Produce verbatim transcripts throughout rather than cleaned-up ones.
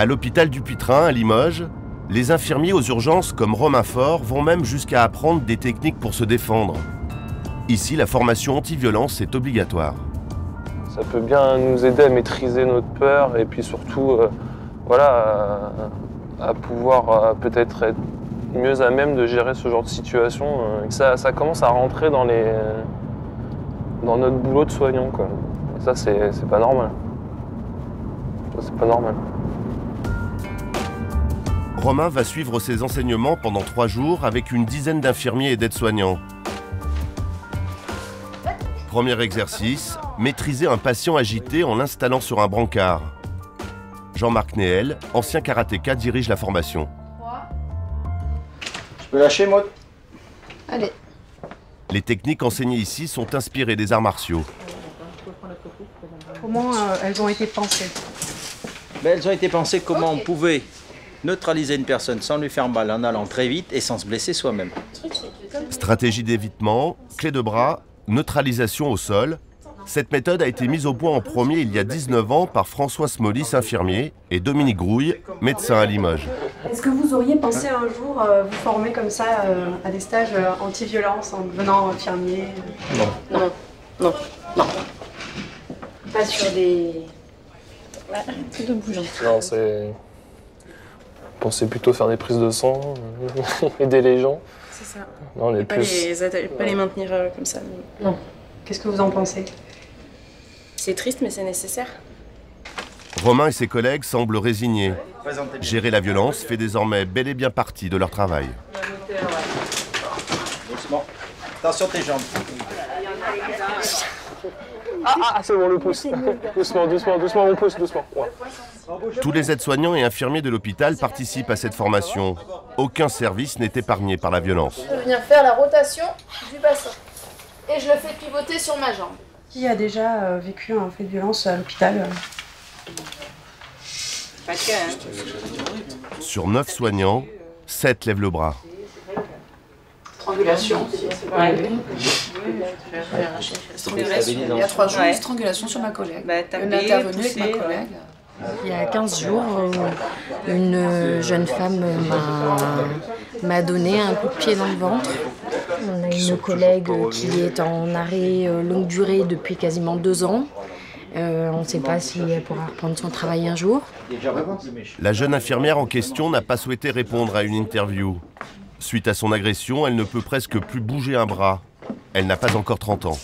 À l'hôpital Dupuytren, à Limoges, les infirmiers aux urgences comme Romain Fort vont même jusqu'à apprendre des techniques pour se défendre. Ici, la formation anti-violence est obligatoire. Ça peut bien nous aider à maîtriser notre peur et puis surtout euh, voilà, à, à pouvoir euh, peut-être être mieux à même de gérer ce genre de situation. Euh, ça, ça commence à rentrer dans, les, dans notre boulot de soignant, quoi. Et ça, c'est pas normal. Ça, c'est pas normal. Romain va suivre ses enseignements pendant trois jours avec une dizaine d'infirmiers et d'aides-soignants. Premier exercice, maîtriser un patient agité en l'installant sur un brancard. Jean-Marc Néel, ancien karatéka, dirige la formation. Je peux lâcher, Maude? Allez. Les techniques enseignées ici sont inspirées des arts martiaux. Comment euh, elles ont été pensées? Ben, elles ont été pensées comment okay. on pouvait neutraliser une personne sans lui faire mal en allant très vite et sans se blesser soi-même. Stratégie d'évitement, clé de bras, neutralisation au sol. Cette méthode a été mise au point en premier il y a dix-neuf ans par François Smollis, infirmier, et Dominique Grouille, médecin à Limoges. Est-ce que vous auriez pensé un jour euh, vous former comme ça euh, à des stages euh, anti-violence en devenant infirmier? Non. Non. Non. Non. Pas sur des... Tout de bouger. Non, c'est... Pensez plutôt faire des prises de sang, aider les gens. C'est ça. Non, on est pas, plus... les atta... pas les maintenir euh, comme ça. Mais... Non. Qu'est-ce que vous en pensez? C'est triste, mais c'est nécessaire. Romain et ses collègues semblent résignés. Gérer la violence fait désormais bel et bien partie de leur travail. Doucement. Attention tes jambes. Ah, ah c'est bon, le pouce. Doucement, doucement, doucement, on pousse, doucement. Ouais. Tous les aides-soignants et infirmiers de l'hôpital participent à cette formation. Aucun service n'est épargné par la violence. Je viens faire la rotation du bassin. Et je le fais pivoter sur ma jambe. Qui a déjà euh, vécu un fait de violence à l'hôpital? Pas que, hein. Sur neuf soignants, sept lèvent le bras. Strangulation. Ouais. Il y a trois jours, ouais. Strangulation sur ma collègue. Bah, on est intervenu avec ma collègue. Il y a quinze jours, une jeune femme m'a donné un coup de pied dans le ventre. On a une collègue qui est en arrêt longue durée depuis quasiment deux ans. Euh, on ne sait pas si elle pourra reprendre son travail un jour. La jeune infirmière en question n'a pas souhaité répondre à une interview. Suite à son agression, elle ne peut presque plus bouger un bras. Elle n'a pas encore trente ans.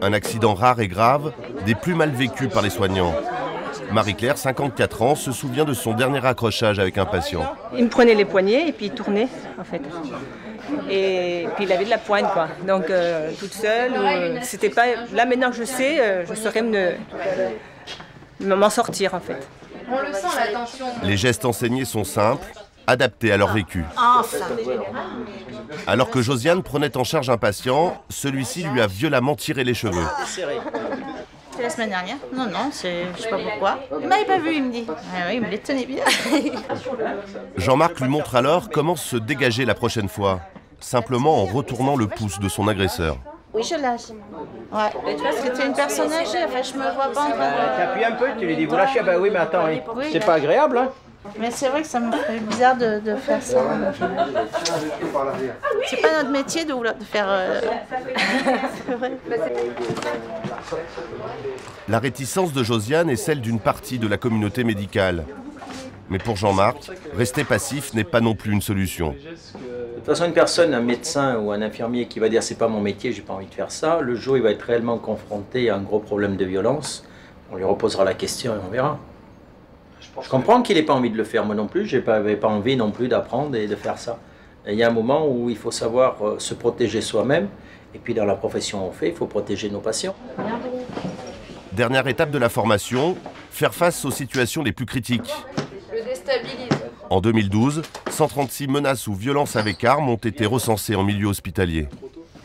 Un accident rare et grave, des plus mal vécus par les soignants. Marie-Claire, cinquante-quatre ans, se souvient de son dernier accrochage avec un patient. Il me prenait les poignets et puis il tournait, en fait. Et puis il avait de la poigne, quoi. Donc euh, toute seule, euh, c'était pas... Là, maintenant que je sais, euh, je saurais me... m'en sortir, en fait. Les gestes enseignés sont simples, adaptés à leur vécu. Alors que Josiane prenait en charge un patient, celui-ci lui a violemment tiré les cheveux. La semaine dernière? Non, non, c'est... je sais pas pourquoi. Il m'avait pas vu, il me dit. Ah oui, il me les tenait bien. Jean-Marc lui montre alors comment se dégager la prochaine fois, simplement en retournant le pouce de son agresseur. Oui, je lâche. Ouais. Mais tu vois, parce que tu es une personne âgée, enfin, je me vois pas encore. Euh, tu appuies un peu, tu lui dis, vous lâchez, bah oui, mais attends, oui. C'est pas agréable, hein. Mais c'est vrai que ça me fait bizarre de, de faire ça. C'est pas notre métier de, de faire... Euh... C'est vrai. La réticence de Josiane est celle d'une partie de la communauté médicale. Mais pour Jean-Marc, rester passif n'est pas non plus une solution. De toute façon, une personne, un médecin ou un infirmier qui va dire « c'est pas mon métier, j'ai pas envie de faire ça », le jour où il va être réellement confronté à un gros problème de violence, on lui reposera la question et on verra. Je comprends qu'il n'ait pas envie de le faire, moi non plus, je n'avais pas envie non plus d'apprendre et de faire ça. Il y a un moment où il faut savoir se protéger soi-même, et puis dans la profession on fait, il faut protéger nos patients. Dernière étape de la formation, faire face aux situations les plus critiques. Le déstabilise. En deux mille douze, cent trente-six menaces ou violences avec armes ont été recensées en milieu hospitalier.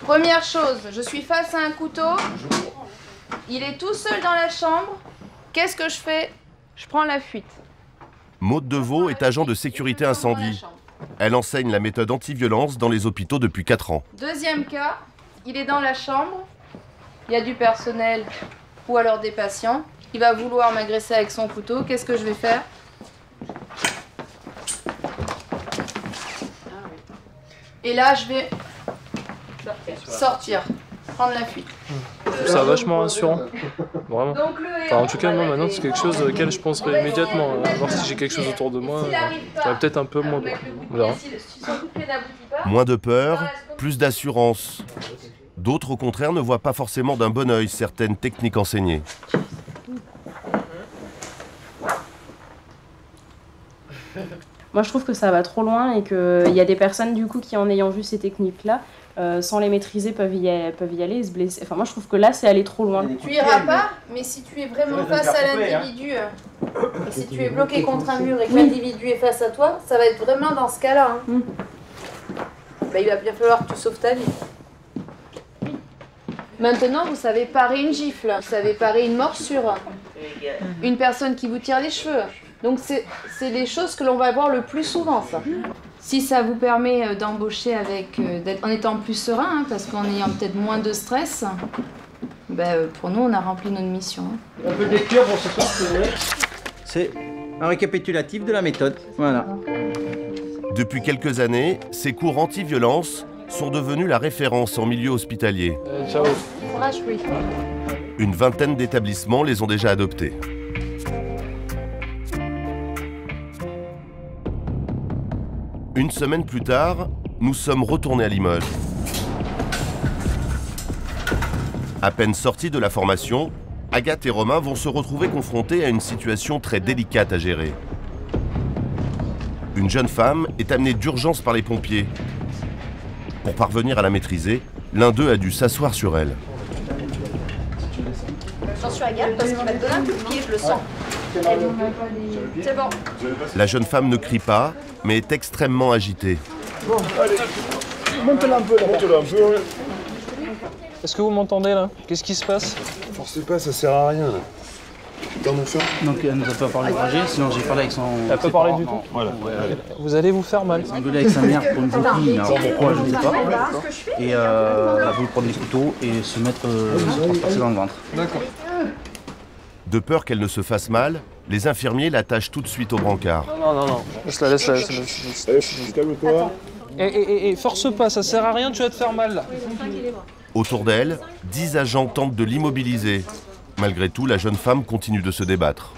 Première chose, je suis face à un couteau, il est tout seul dans la chambre, qu'est-ce que je fais ? Je prends la fuite. Maude Deveau est agent de sécurité incendie. Elle enseigne la méthode anti-violence dans les hôpitaux depuis quatre ans. Deuxième cas, il est dans la chambre, il y a du personnel ou alors des patients. Il va vouloir m'agresser avec son couteau, qu'est-ce que je vais faire? Et là, je vais sortir, sortir prendre la fuite. C'est euh, vachement rassurant, vraiment. Donc, le enfin, en tout cas, moi, maintenant, c'est quelque chose auquel je penserai immédiatement. À voir si j'ai quelque chose autour de moi, j'aurais peut-être un peu moins peur. On verra. Moins de peur, plus d'assurance. D'autres, au contraire, ne voient pas forcément d'un bon œil certaines techniques enseignées. Moi, je trouve que ça va trop loin et qu'il y a des personnes, du coup, qui, en ayant vu ces techniques-là, Euh, sans les maîtriser, peuvent y, peuvent y aller et se blesser. Enfin, moi, je trouve que là, c'est aller trop loin. Tu iras pas, mais si tu es vraiment face à l'individu, hein. Et si tu es bloqué contre un mur et que l'individu est face à toi, ça va être vraiment dans ce cas-là. Hein. Mm. Bah, il va bien falloir que tu sauves ta vie. Maintenant, vous savez parer une gifle, vous savez parer une morsure, une personne qui vous tire les cheveux. Donc, c'est les choses que l'on va voir le plus souvent, ça. Si ça vous permet d'embaucher avec, en étant plus serein, hein, parce qu'en ayant peut-être moins de stress, ben, pour nous, on a rempli notre mission. Un peu de lecture pour ce soir, c'est vrai. C'est un récapitulatif de la méthode, voilà. Depuis quelques années, ces cours anti-violence sont devenus la référence en milieu hospitalier. Euh, ciao. Courage, oui. Une vingtaine d'établissements les ont déjà adoptés. Une semaine plus tard, nous sommes retournés à Limoges. À peine sortis de la formation, Agathe et Romain vont se retrouver confrontés à une situation très délicate à gérer. Une jeune femme est amenée d'urgence par les pompiers. Pour parvenir à la maîtriser, l'un d'eux a dû s'asseoir sur elle. J'en suis Agathe parce qu'il m'a donné un coup de pied, je le sens. C'est bon. La jeune femme ne crie pas, mais est extrêmement agitée. Bon, allez, monte-la un peu, monte-la un peu. Est-ce que vous m'entendez, là? Qu'est-ce qui se passe? Ne forcez pas, ça sert à rien, là. Dans mon feu. Donc, elle nous a pas parlé de trajet, sinon j'ai parlé avec son... Elle n'a pas parlé du tout? Voilà. Vous allez vous faire mal. Elle s'engueulait avec sa mère pour une copine, alors pourquoi, je ne sais pas. Et euh, elle a voulu prendre les couteaux et se mettre euh, se dans le ventre. D'accord. De peur qu'elle ne se fasse mal, les infirmiers l'attachent tout de suite au brancard. Non, non, non, laisse-la, laisse-la, laisse-la. Calme-toi. Et force pas, ça sert à rien, tu vas te faire mal, là. Autour d'elle, dix agents tentent de l'immobiliser. Malgré tout, la jeune femme continue de se débattre.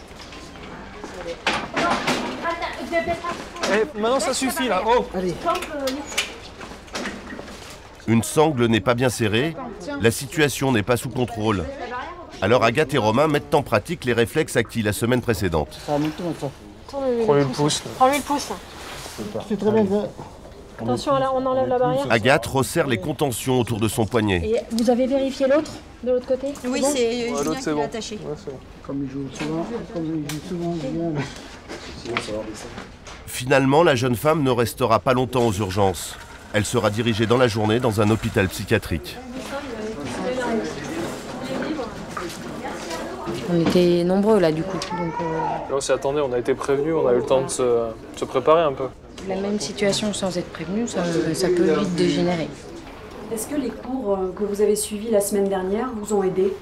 Et maintenant, ça suffit, là. Oh. Allez. Une sangle n'est pas bien serrée, la situation n'est pas sous contrôle. Alors Agathe et Romain mettent en pratique les réflexes acquis la semaine précédente. Prends-lui le pouce. Prends-lui le pouce. C'est très bien. Attention, on enlève la barrière. Agathe resserre les contentions autour de son poignet. Et vous avez vérifié l'autre, de l'autre côté? Oui, c'est Julien bon ouais, qui l'a attaché. Ouais, bon. Comme il joue souvent, comme il joue souvent, Julien. Finalement, la jeune femme ne restera pas longtemps aux urgences. Elle sera dirigée dans la journée dans un hôpital psychiatrique. On était nombreux là du coup. Donc, euh... On s'y attendait, on a été prévenus, on a eu le temps de se, de se préparer un peu. La même situation sans être prévenu, ça, ça peut vite dégénérer. Est-ce que les cours que vous avez suivis la semaine dernière vous ont aidé?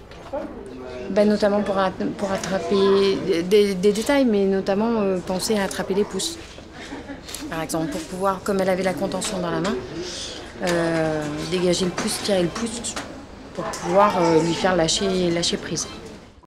Ben, notamment pour, at pour attraper des, des détails, mais notamment euh, penser à attraper les pouces. Par exemple, pour pouvoir, comme elle avait la contention dans la main, euh, dégager le pouce, tirer le pouce, pour pouvoir euh, lui faire lâcher, lâcher prise.